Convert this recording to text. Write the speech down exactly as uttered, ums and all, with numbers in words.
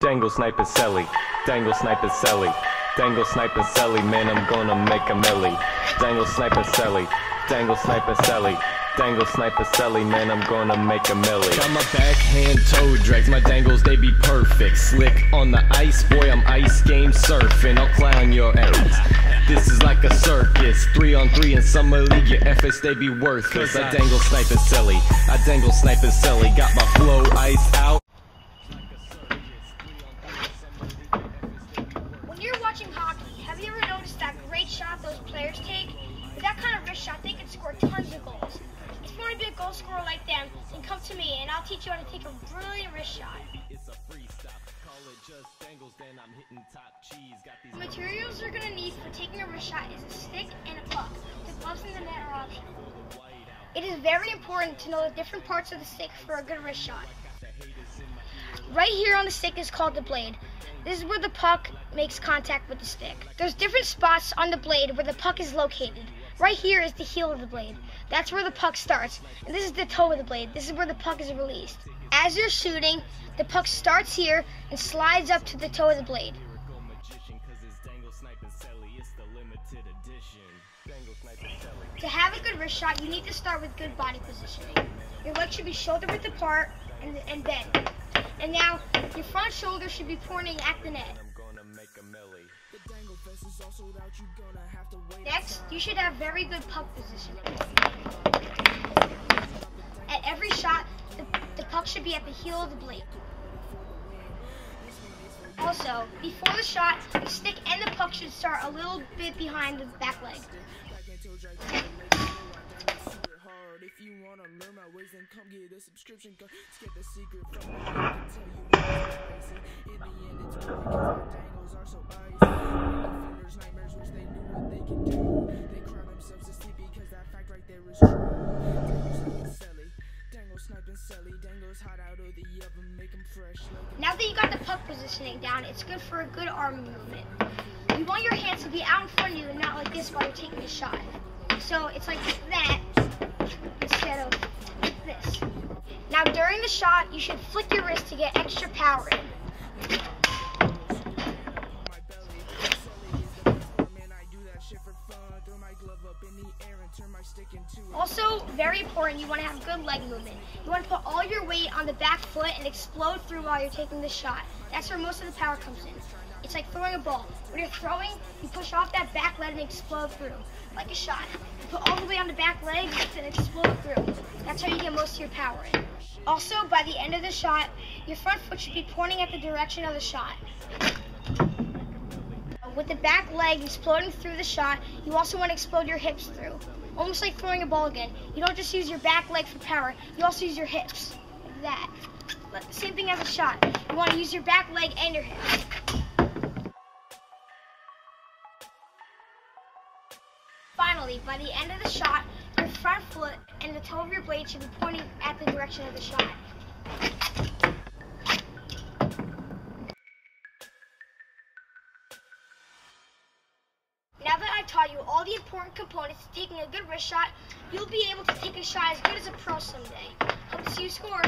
Dangle sniper celly, dangle sniper celly, dangle sniper celly, man I'm gonna make a milli. Dangle sniper celly, dangle sniper celly, dangle sniper celly, man I'm gonna make a milli. Got my backhand toe drags, my dangles they be perfect. Slick on the ice, boy I'm ice game surfing. I'll clown your ass, this is like a circus. Three on three in summer league, your efforts they be worthless. I dangle sniper celly, I dangle sniper celly, got my flow ice out. When you're watching hockey, have you ever noticed that great shot those players take? With that kind of wrist shot, they can score tons of goals. If you want to be a goal scorer like them, then come to me and I'll teach you how to take a brilliant wrist shot. It's a free stop. Call it just dangles, then I'm hitting top cheese. Got these the materials you're going to need for taking a wrist shot is a stick and a puck. The gloves and the net are optional. It is very important to know the different parts of the stick for a good wrist shot. Right here on the stick is called the blade. This is where the puck makes contact with the stick. There's different spots on the blade where the puck is located. Right here is the heel of the blade. That's where the puck starts. And this is the toe of the blade. This is where the puck is released. As you're shooting, the puck starts here and slides up to the toe of the blade. To have a good wrist shot, you need to start with good body positioning. Your legs should be shoulder width apart and, and bent. And now, your front shoulder should be pointing at the net. Next, you should have very good puck positioning. At every shot, the, the puck should be at the heel of the blade. Also, before the shot, the stick and the puck should start a little bit behind the back leg. If you wanna learn my ways, then come get a subscription card to get the secret from me. I can tell you what's crazy. In the end, it's perfect because my dangles are so icy. Fingers, nightmares, wish they knew what they could do. They cry themselves to sleep because that fact right there is true. Dangle, sniping, celly, dangles hot out of the oven, make them fresh. Now that you got the puck positioning down, it's good for a good arm movement. You want your hands to be out in front of you and not like this while you're taking a shot. So it's like that. Instead of this. Now during the shot, you should flick your wrist to get extra power in. Also, very important, you want to have good leg movement. You want to put all your weight on the back foot and explode through while you're taking the shot. That's where most of the power comes in. It's like throwing a ball. When you're throwing, you push off that back leg and explode through, like a shot. You put all the weight on the back leg and explode through. That's how you get most of your power in. Also, by the end of the shot, your front foot should be pointing at the direction of the shot. With the back leg exploding through the shot, you also want to explode your hips through. Almost like throwing a ball again. You don't just use your back leg for power, you also use your hips, like that. Same thing as a shot. You want to use your back leg and your hips. Finally, by the end of the shot, your front foot and the toe of your blade should be pointing at the direction of the shot. Now that I've taught you all the important components to taking a good wrist shot, you'll be able to take a shot as good as a pro someday. Hope to see you score.